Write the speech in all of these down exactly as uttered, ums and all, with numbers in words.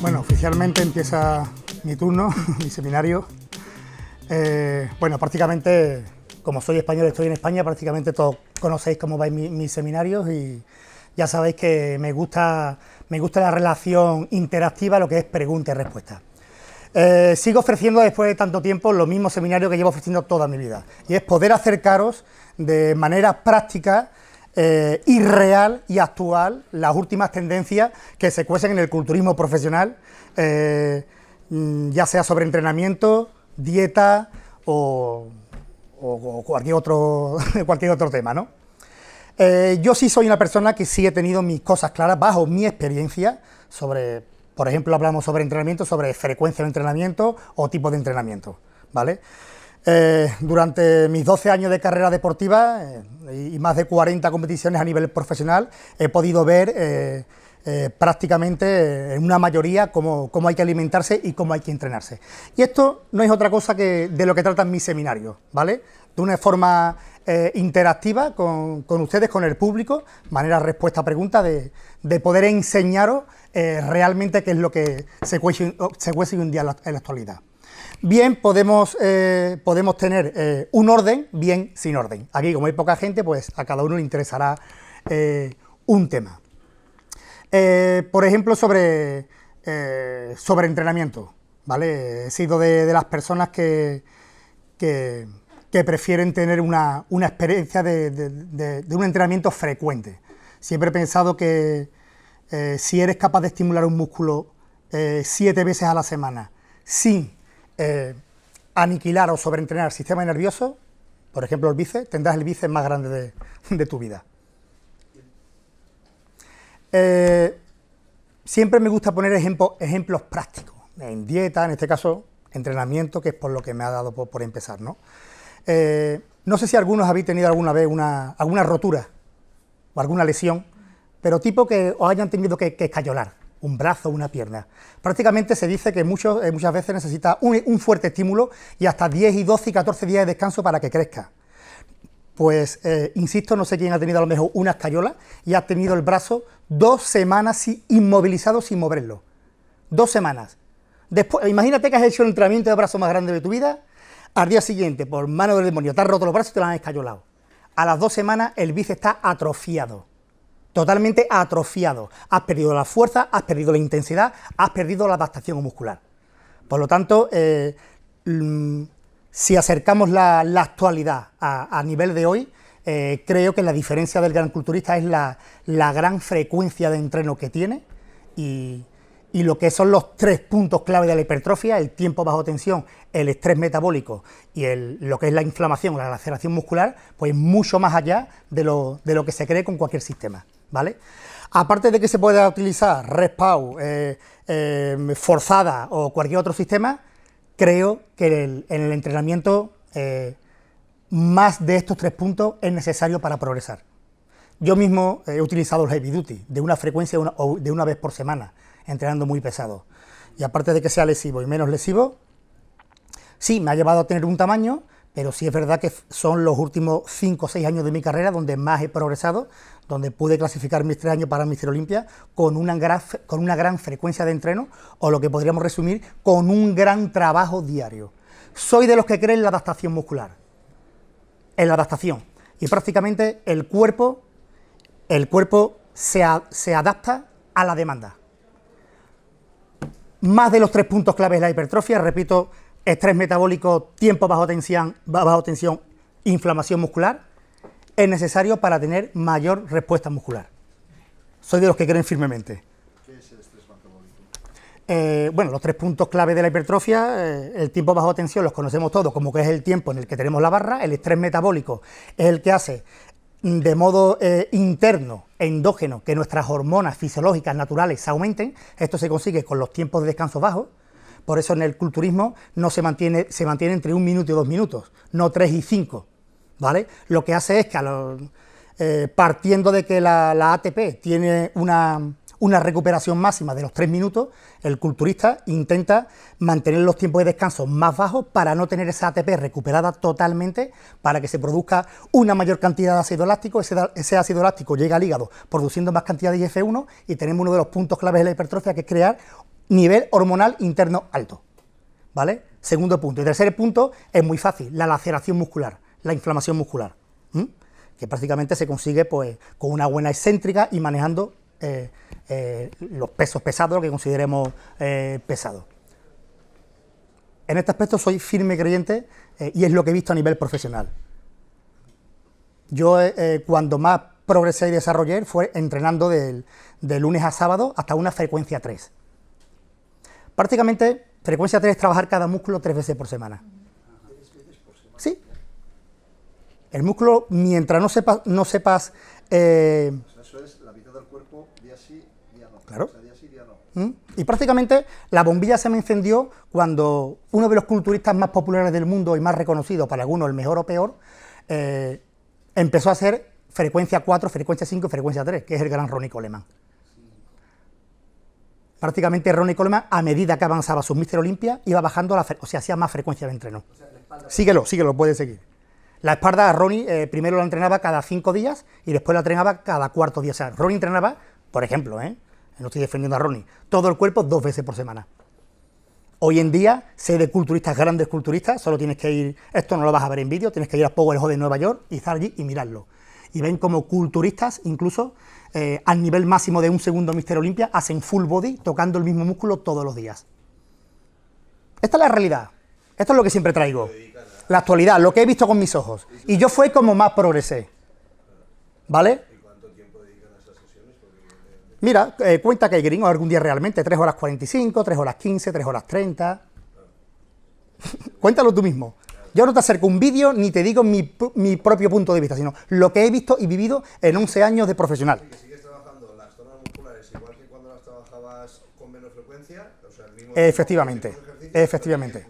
Bueno, oficialmente empieza mi turno, mi seminario. Eh, bueno, prácticamente, como soy español, estoy en España, prácticamente todos conocéis cómo vais mi, mis seminarios y ya sabéis que me gusta, me gusta la relación interactiva, lo que es pregunta y respuesta. Eh, sigo ofreciendo después de tanto tiempo los mismos seminarios que llevo ofreciendo toda mi vida, y es poder acercaros de manera práctica eh, y real y actual las últimas tendencias que se cuecen en el culturismo profesional, eh, ya sea sobre entrenamiento, dieta o, o, o cualquier, otro, cualquier otro tema, ¿no? Eh, yo sí soy una persona que sí he tenido mis cosas claras bajo mi experiencia sobre... Por ejemplo, hablamos sobre entrenamiento, sobre frecuencia de entrenamiento o tipo de entrenamiento, ¿vale? Eh, durante mis doce años de carrera deportiva eh, y más de cuarenta competiciones a nivel profesional, he podido ver eh, eh, prácticamente en una mayoría cómo, cómo hay que alimentarse y cómo hay que entrenarse. Y esto no es otra cosa que de lo que tratan mis seminarios, ¿vale? De una forma eh, interactiva con, con ustedes, con el público, manera respuesta a preguntas, de, de poder enseñaros eh, realmente qué es lo que se cuece, se cuece hoy en día en la actualidad. Bien, podemos, eh, podemos tener eh, un orden, bien sin orden. Aquí, como hay poca gente, pues a cada uno le interesará eh, un tema. Eh, por ejemplo, sobre, eh, sobre entrenamiento, ¿vale? He sido de, de las personas que... que que prefieren tener una, una experiencia de, de, de, de un entrenamiento frecuente. Siempre he pensado que eh, si eres capaz de estimular un músculo eh, siete veces a la semana sin eh, aniquilar o sobreentrenar el sistema nervioso, por ejemplo el bíceps, tendrás el bíceps más grande de, de tu vida. Eh, siempre me gusta poner ejemplo, ejemplos prácticos, en dieta, en este caso entrenamiento, que es por lo que me ha dado por, por empezar, ¿no? Eh, no sé si algunos habéis tenido alguna vez una, alguna rotura o alguna lesión, pero tipo que os hayan tenido que, que escayolar, un brazo o una pierna. Prácticamente se dice que muchos, eh, muchas veces necesita un, un fuerte estímulo y hasta diez y doce y catorce días de descanso para que crezca. Pues, eh, insisto, no sé quién ha tenido a lo mejor una escayola y ha tenido el brazo dos semanas inmovilizado sin moverlo. Dos semanas. Después, imagínate que has hecho el entrenamiento de brazo más grande de tu vida. Al día siguiente, por mano del demonio, te has roto los brazos y te los han escayolado. A las dos semanas el bíceps está atrofiado, totalmente atrofiado. Has perdido la fuerza, has perdido la intensidad, has perdido la adaptación muscular. Por lo tanto, eh, si acercamos la, la actualidad a, a nivel de hoy, eh, creo que la diferencia del gran culturista es la, la gran frecuencia de entreno que tiene y... y lo que son los tres puntos clave de la hipertrofia, el tiempo bajo tensión, el estrés metabólico y el, lo que es la inflamación, la laceración muscular, pues mucho más allá de lo, de lo que se cree con cualquier sistema, ¿vale? Aparte de que se pueda utilizar respawn, eh, eh, forzada o cualquier otro sistema, creo que el, en el entrenamiento eh, más de estos tres puntos es necesario para progresar. Yo mismo he utilizado el heavy duty de una frecuencia una, o de una vez por semana, entrenando muy pesado, y aparte de que sea lesivo y menos lesivo, sí, me ha llevado a tener un tamaño, pero sí es verdad que son los últimos cinco o seis años de mi carrera donde más he progresado, donde pude clasificar mis tres años para míster Olympia con una, gran, con una gran frecuencia de entreno, o lo que podríamos resumir, con un gran trabajo diario. Soy de los que creen en la adaptación muscular, en la adaptación, y prácticamente el cuerpo, el cuerpo se, a, se adapta a la demanda. Más de los tres puntos claves de la hipertrofia, repito, estrés metabólico, tiempo bajo tensión, bajo tensión, inflamación muscular, es necesario para tener mayor respuesta muscular. Soy de los que creen firmemente. ¿Qué es el estrés metabólico? Eh, bueno, los tres puntos claves de la hipertrofia, eh, el tiempo bajo tensión los conocemos todos, como que es el tiempo en el que tenemos la barra, el estrés metabólico es el que hace de modo eh, interno, endógeno, que nuestras hormonas fisiológicas naturales se aumenten. Esto se consigue con los tiempos de descanso bajos, por eso en el culturismo no se mantiene, se mantiene entre un minuto y dos minutos, no tres y cinco, ¿vale? Lo que hace es que, a los, eh, partiendo de que la, la A T P tiene una, una recuperación máxima de los tres minutos, el culturista intenta mantener los tiempos de descanso más bajos para no tener esa A T P recuperada totalmente, para que se produzca una mayor cantidad de ácido láctico, ese, ese ácido láctico llega al hígado produciendo más cantidad de I F uno y tenemos uno de los puntos claves de la hipertrofia, que es crear nivel hormonal interno alto, ¿vale? Segundo punto. Y tercer punto es muy fácil, la laceración muscular, la inflamación muscular, ¿m? Que prácticamente se consigue pues con una buena excéntrica y manejando eh, eh, los pesos pesados, lo que consideremos eh, pesado. En este aspecto soy firme creyente eh, y es lo que he visto a nivel profesional. Yo eh, cuando más progresé y desarrollé fue entrenando de, de lunes a sábado hasta una frecuencia tres. Prácticamente frecuencia tres es trabajar cada músculo tres veces por semana. Sí. El músculo, mientras no sepas... No sepas eh, o sea, eso es la mitad del cuerpo, día sí, día no. Claro. O sea, día sí, día no. ¿Mm? Y prácticamente la bombilla se me encendió cuando uno de los culturistas más populares del mundo y más reconocido, para algunos el mejor o peor, eh, empezó a hacer frecuencia cuatro, frecuencia cinco, frecuencia tres, que es el gran Ronnie Coleman. Prácticamente Ronnie Coleman, a medida que avanzaba su míster Olympia, iba bajando, la o sea, hacía más frecuencia de entreno. O sea, la síguelo, síguelo, puedes seguir. La espalda a Ronnie eh, primero la entrenaba cada cinco días y después la entrenaba cada cuarto día. O sea, Ronnie entrenaba, por ejemplo, ¿eh? no estoy defendiendo a Ronnie, todo el cuerpo dos veces por semana. Hoy en día, sé de culturistas, grandes culturistas, solo tienes que ir, esto no lo vas a ver en vídeo, tienes que ir a Power Hall de Nueva York y estar allí y mirarlo. Y ven como culturistas, incluso eh, al nivel máximo de un segundo míster Olympia, hacen full body tocando el mismo músculo todos los días. Esta es la realidad, esto es lo que siempre traigo. La actualidad, lo que he visto con mis ojos. Y yo fue como más progresé, ¿vale? ¿Y cuánto tiempo dedican a esas sesiones? Mira, eh, cuenta Kai Greene algún día realmente, tres horas cuarenta y cinco, tres horas quince, tres horas treinta... Cuéntalo tú mismo. Yo no te acerco un vídeo ni te digo mi, mi propio punto de vista, sino lo que he visto y vivido en once años de profesional. ¿Y que sigues trabajando las zonas musculares igual que cuando las trabajabas con menos frecuencia? O sea, el mismo efectivamente, efectivamente.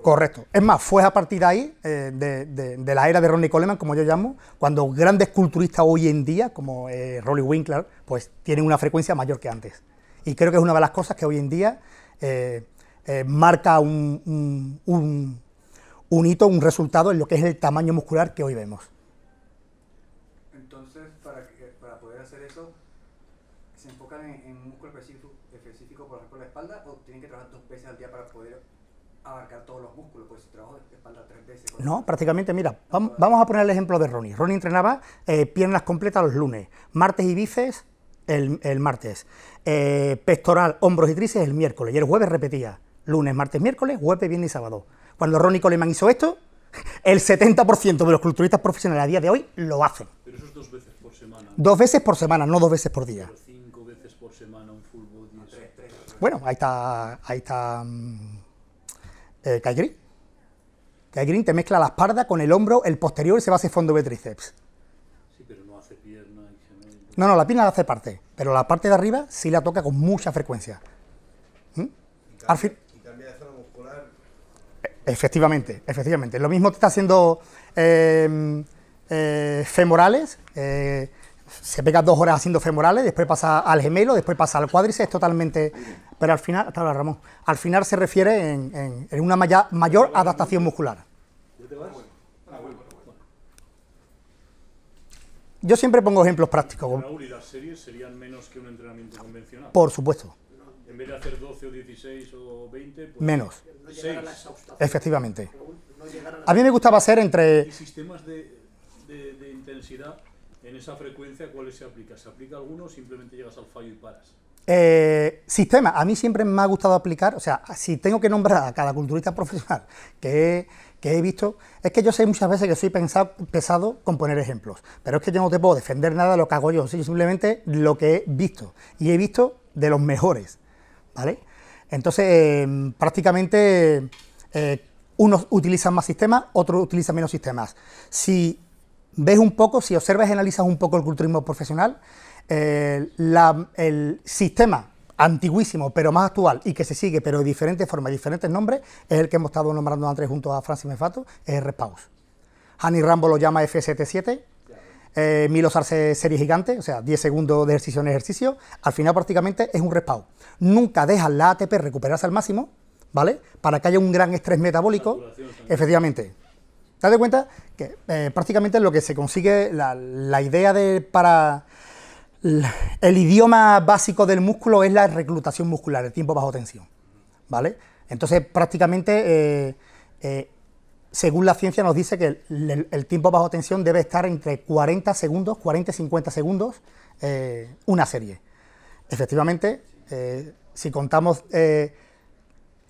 Correcto. Es más, fue a partir de ahí, eh, de, de, de la era de Ronnie Coleman, como yo llamo, cuando grandes culturistas hoy en día, como eh, Rolly Winkler, pues tienen una frecuencia mayor que antes. Y creo que es una de las cosas que hoy en día eh, eh, marca un, un, un, un hito, un resultado en lo que es el tamaño muscular que hoy vemos. Entonces, para, para poder hacer eso, ¿se enfocan en, en un músculo específico, específico, por ejemplo, la espalda, o tienen que trabajar dos veces al día para poder abarcar todos los músculos, pues si trabajo de espalda tres veces? No, prácticamente, mira, vamos, vamos a poner el ejemplo de Ronnie. Ronnie entrenaba eh, piernas completas los lunes, martes y bíceps el, el martes, eh, pectoral, hombros y tríceps el miércoles, y el jueves repetía, lunes, martes, miércoles, jueves, viernes y sábado. Cuando Ronnie Coleman hizo esto, el setenta por ciento de los culturistas profesionales a día de hoy lo hacen. Pero eso es dos veces por semana. Dos veces por semana, no dos veces por día. Pero cinco veces por semana, un full body. No, tres, tres, tres. Bueno, ahí está... Ahí está Eh, Kai Greene. Kai Greene te mezcla la espalda con el hombro, el posterior, y se va a hacer fondo de tríceps. Sí, pero no hace pierna y gemelo. No, no, la pierna la hace parte, pero la parte de arriba sí la toca con mucha frecuencia. ¿Mm? Y, cambia, Al fin... y cambia de zona muscular. E efectivamente, efectivamente. Lo mismo te está haciendo eh, eh, femorales, eh, se pega dos horas haciendo femorales, después pasa al gemelo, después pasa al cuádriceps, totalmente... Pero al final, hasta ahora, Ramón, al final se refiere en, en, en una maya, mayor adaptación muscular. Yo siempre pongo ejemplos prácticos. Raúl, ¿y las series serían menos que un entrenamiento convencional? Por supuesto. En vez de hacer doce o dieciséis o veinte, pues... Menos. Efectivamente. A mí me gustaba hacer entre... ¿Y sistemas de, de, de intensidad en esa frecuencia cuáles se aplica? ¿Se aplica alguno o simplemente llegas al fallo y paras? Eh, sistema, a mí siempre me ha gustado aplicar, o sea, si tengo que nombrar a cada culturista profesional que he, que he visto, es que yo sé muchas veces que soy pensado, pesado con poner ejemplos, pero es que yo no te puedo defender nada de lo que hago yo, sino simplemente lo que he visto, y he visto de los mejores, ¿vale? Entonces, eh, prácticamente, eh, unos utilizan más sistemas, otros utilizan menos sistemas. Si ves un poco, si observas y analizas un poco el culturismo profesional, Eh, la, el sistema antiguísimo pero más actual y que se sigue pero de diferentes formas, diferentes nombres, es el que hemos estado nombrando antes junto a Francis Mefato, es R-Pause. Hanny Rambo lo llama F setenta y siete, eh, Milos hace serie gigante, o sea, diez segundos de ejercicio en ejercicio, al final prácticamente es un respawno. Nunca dejas la A T P recuperarse al máximo, ¿vale? Para que haya un gran estrés metabólico, efectivamente. ¿Te das cuenta? Que eh, prácticamente lo que se consigue, la, la idea de para... el idioma básico del músculo es la reclutación muscular, el tiempo bajo tensión, ¿vale? Entonces, prácticamente, eh, eh, según la ciencia nos dice que el, el, el tiempo bajo tensión debe estar entre cuarenta segundos, cuarenta y cincuenta segundos, eh, una serie. Efectivamente, eh, si contamos eh,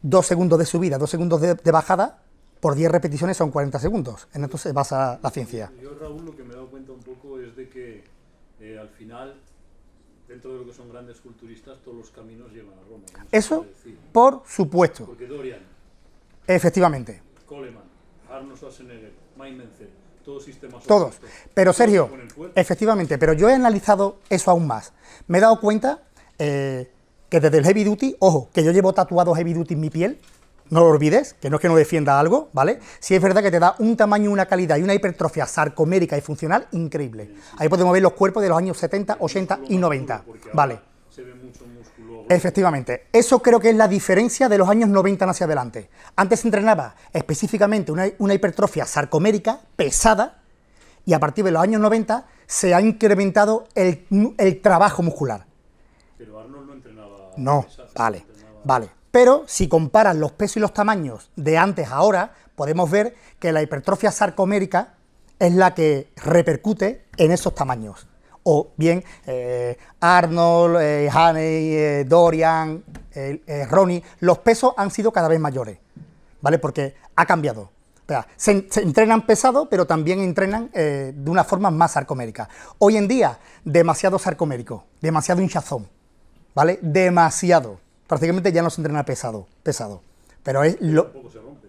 dos segundos de subida, dos segundos de, de bajada, por diez repeticiones son cuarenta segundos. En esto se basa la ciencia. Yo, Raúl, lo que me he dado cuenta un poco es de que eh, al final, dentro de lo que son grandes culturistas, todos los caminos llevan a Roma. No Eso, por supuesto. Porque Dorian, efectivamente, Coleman, Arnold Schwarzenegger, Mein Menzel, todos sistemas... Todos. Pero Sergio, efectivamente, pero yo he analizado eso aún más. Me he dado cuenta eh, que desde el heavy duty, ojo, que yo llevo tatuado heavy duty en mi piel, no lo olvides, que no es que no defienda algo, ¿vale? Sí es verdad que te da un tamaño, una calidad y una hipertrofia sarcomérica y funcional increíble. Ahí podemos ver los cuerpos de los años setenta, ochenta y noventa, ¿vale? Se ve mucho músculo. Efectivamente, eso creo que es la diferencia de los años noventa hacia adelante. Antes se entrenaba específicamente una, una hipertrofia sarcomérica pesada y a partir de los años noventa se ha incrementado el, el trabajo muscular. Pero Arnold no entrenaba... No, pesado, vale, entrenaba... vale. Pero si comparas los pesos y los tamaños de antes a ahora, podemos ver que la hipertrofia sarcomérica es la que repercute en esos tamaños. O bien eh, Arnold, eh, Hanny, eh, Dorian, eh, eh, Ronnie, los pesos han sido cada vez mayores, ¿vale? Porque ha cambiado. O sea, se, se entrenan pesado, pero también entrenan eh, de una forma más sarcomérica. Hoy en día, demasiado sarcomérico, demasiado hinchazón, ¿vale? Demasiado. Prácticamente ya no se entrena pesado, pesado, pero es lo... Tampoco se rompe,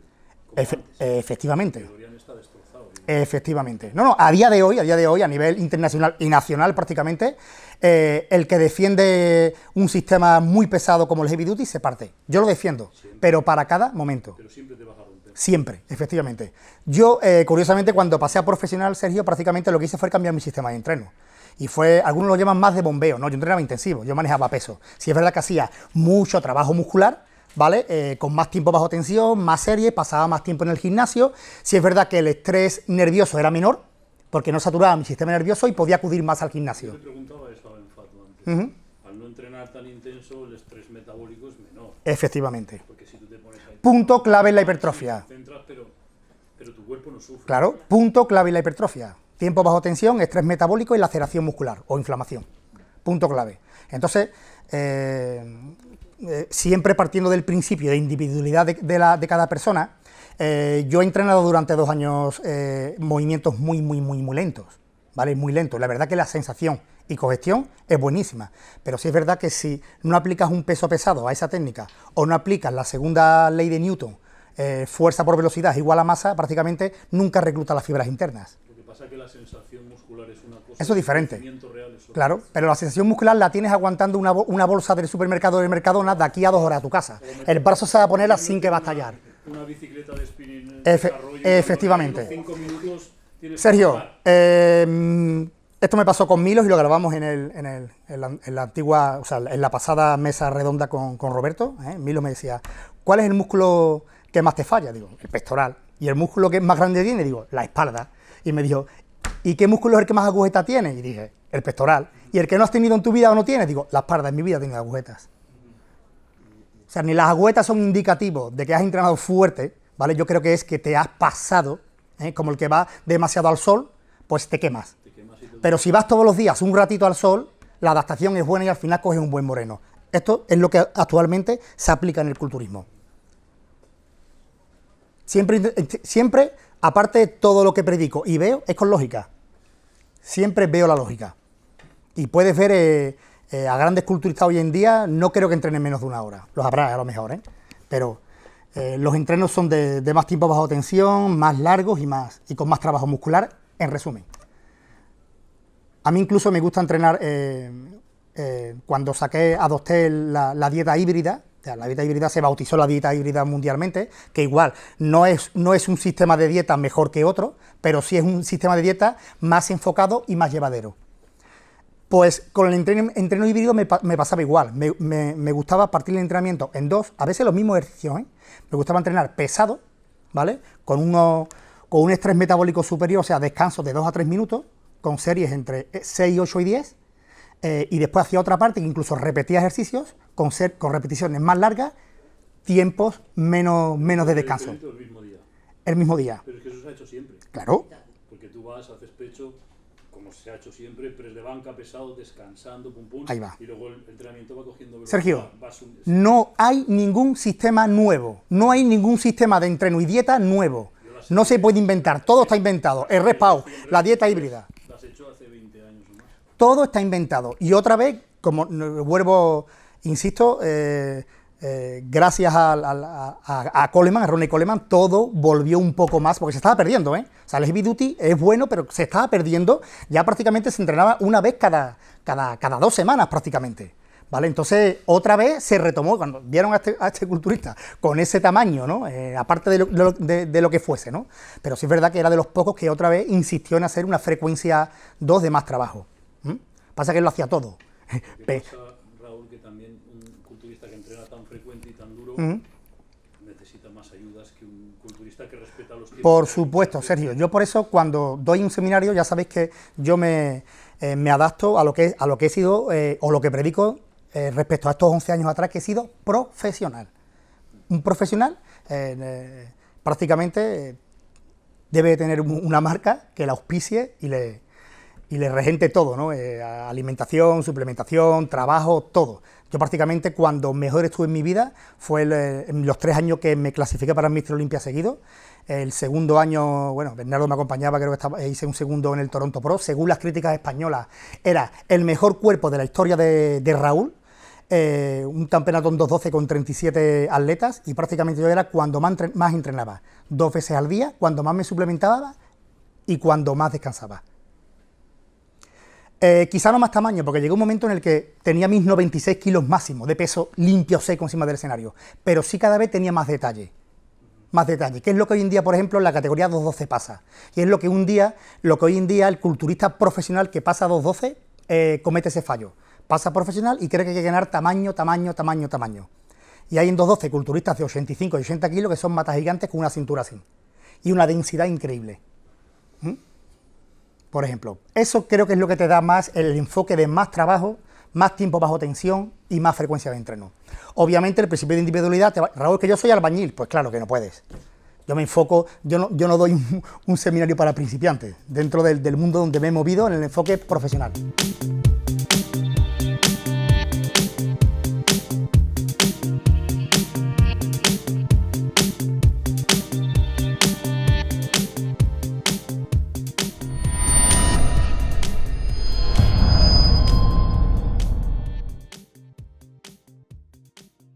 como Efe antes. Efectivamente. El Dorian está destrozado, ¿no? Efectivamente. No, no, a día de hoy, a día de hoy, a nivel internacional y nacional prácticamente, eh, el que defiende un sistema muy pesado como el heavy duty se parte. Yo lo defiendo, siempre, pero para cada momento. Pero siempre te vas a romper. Siempre, efectivamente. Yo, eh, curiosamente, cuando pasé a profesional, Sergio, prácticamente lo que hice fue cambiar mi sistema de entreno. Y fue, algunos lo llaman más de bombeo, ¿no? Yo entrenaba intensivo, yo manejaba peso. Sí es verdad que hacía mucho trabajo muscular, ¿vale? Eh, con más tiempo bajo tensión, más series, pasaba más tiempo en el gimnasio. Sí es verdad que el estrés nervioso era menor, porque no saturaba mi sistema nervioso y podía acudir más al gimnasio. Yo te preguntaba eso a Mefato antes. Uh-huh. Al no entrenar tan intenso, el estrés metabólico es menor. Efectivamente. Porque si tú te pones ahí... Punto clave en la hipertrofia. Te entras, pero, pero tu cuerpo no sufre. Claro, punto clave en la hipertrofia. Tiempo bajo tensión, estrés metabólico y laceración muscular o inflamación. Punto clave. Entonces, eh, eh, siempre partiendo del principio de individualidad de, de, la, de cada persona, eh, yo he entrenado durante dos años eh, movimientos muy, muy, muy, muy lentos. ¿Vale? Muy lentos. La verdad que la sensación y cogestión es buenísima. Pero sí es verdad que si no aplicas un peso pesado a esa técnica o no aplicas la segunda ley de Newton, eh, fuerza por velocidad igual a masa, prácticamente nunca recluta las fibras internas. Que la sensación muscular es una cosa... Eso es diferente, real es claro, pero la sensación muscular la tienes aguantando una, una bolsa del supermercado del Mercadona de aquí a dos horas a tu casa. El brazo se va a ponerla sin que va a estallar. Una bicicleta de spinning... Efe, efectivamente. Cinco minutos Sergio, eh, esto me pasó con Milos y lo grabamos en, el, en, el, en, la, en la antigua, o sea, en la pasada mesa redonda con, con Roberto. ¿eh? Milos me decía, ¿cuál es el músculo que más te falla? Digo, el pectoral. ¿Y el músculo que más grande tiene? Digo, la espalda. Y me dijo, ¿y qué músculo es el que más agujetas tiene? Y dije, el pectoral. ¿Y el que no has tenido en tu vida o no tienes? Digo, la espalda, en mi vida tengo agujetas. O sea, ni las agujetas son indicativos de que has entrenado fuerte, ¿vale? Yo creo que es que te has pasado, ¿eh? Como el que va demasiado al sol, pues te quemas. Te quemas y te... Pero si vas todos los días un ratito al sol, la adaptación es buena y al final coges un buen moreno. Esto es lo que actualmente se aplica en el culturismo. Siempre, siempre, aparte de todo lo que predico y veo, es con lógica. Siempre veo la lógica. Y puedes ver eh, eh, a grandes culturistas hoy en día, no creo que entrenen menos de una hora. Los habrá a lo mejor, ¿eh? Pero eh, los entrenos son de, de más tiempo bajo tensión, más largos y, más, y con más trabajo muscular, en resumen. A mí incluso me gusta entrenar, eh, eh, cuando saqué, adopté la, la dieta híbrida. La dieta híbrida se bautizó la dieta híbrida mundialmente, que igual no es, no es un sistema de dieta mejor que otro, pero sí es un sistema de dieta más enfocado y más llevadero. Pues con el entreno, entreno híbrido me, me pasaba igual, me, me, me gustaba partir el entrenamiento en dos, a veces los mismos ejercicios, ¿eh? Me gustaba entrenar pesado, ¿vale? Con, uno, con un estrés metabólico superior, o sea, descansos de dos a tres minutos, con series entre seis, ocho y diez, eh, y después hacía otra parte que incluso repetía ejercicios con, ser, con repeticiones más largas, tiempos menos, menos de descanso. El mismo día. El mismo día. Pero es que eso se ha hecho siempre. Claro. Porque tú vas, haces pecho, como se ha hecho siempre, press de banca, pesado, descansando, pum pum. Ahí va. Y luego el entrenamiento va cogiendo velocidad. Sergio, va, va no hay ningún sistema nuevo, no hay ningún sistema de entreno y dieta nuevo. No se puede inventar, todo está inventado. El respawn, la dieta híbrida. ¿Las has hecho hace veinte años o más? Todo está inventado. Y otra vez, como vuelvo, insisto, eh, eh, gracias a, a, a, a Coleman, a Ronnie Coleman, todo volvió un poco más, porque se estaba perdiendo, ¿eh? O sea, el heavy duty es bueno, pero se estaba perdiendo. Ya prácticamente se entrenaba una vez cada, cada, cada dos semanas prácticamente. ¿Vale? Entonces, otra vez se retomó, cuando vieron a este, a este culturista con ese tamaño, ¿no? Eh, aparte de lo, de, lo, de, de lo que fuese, ¿no? Pero sí es verdad que era de los pocos que otra vez insistió en hacer una frecuencia dos de más trabajo. ¿Mm? Pasa que él lo hacía todo. ¿Qué pasa, Raúl, que también un culturista que entrena tan frecuente y tan duro ¿Mm? necesita más ayudas que un culturista que respeta los tiempos? Por supuesto, Sergio. Yo por eso, cuando doy un seminario, ya sabéis que yo me, eh, me adapto a lo que, a lo que he sido eh, o lo que predico. Eh, respecto a estos once años atrás que he sido profesional. Un profesional eh, eh, prácticamente eh, debe tener un, una marca que la auspicie y le, y le regente todo, ¿no? Eh, alimentación, suplementación, trabajo, todo. Yo prácticamente cuando mejor estuve en mi vida fue el, en los tres años que me clasifiqué para el míster Olympia seguido. El segundo año, bueno, Bernardo me acompañaba, creo que estaba, hice un segundo en el Toronto Pro. Según las críticas españolas, era el mejor cuerpo de la historia de, de Raúl. Eh, un campeonato en dos doce con treinta y siete atletas y prácticamente yo era cuando más, más entrenaba. Dos veces al día, cuando más me suplementaba y cuando más descansaba. Eh, quizá no más tamaño, porque llegó un momento en el que tenía mis noventa y seis kilos máximos de peso limpio seco encima del escenario, pero sí cada vez tenía más detalle, más detalle, que es lo que hoy en día, por ejemplo, en la categoría dos doce pasa, y es lo que un día, lo que hoy en día el culturista profesional que pasa dos doce eh, comete ese fallo, pasa profesional y cree que hay que ganar tamaño, tamaño, tamaño, tamaño, y hay en dos doce culturistas de ochenta y cinco y ochenta kilos que son matas gigantes con una cintura así, y una densidad increíble. ¿Mm? Por ejemplo, eso creo que es lo que te da más el enfoque de más trabajo, más tiempo bajo tensión y más frecuencia de entreno. Obviamente el principio de individualidad, te va, Raúl, que yo soy albañil, pues claro que no puedes. Yo me enfoco, yo no, yo no doy un, un seminario para principiantes, dentro del, del mundo donde me he movido en el enfoque profesional.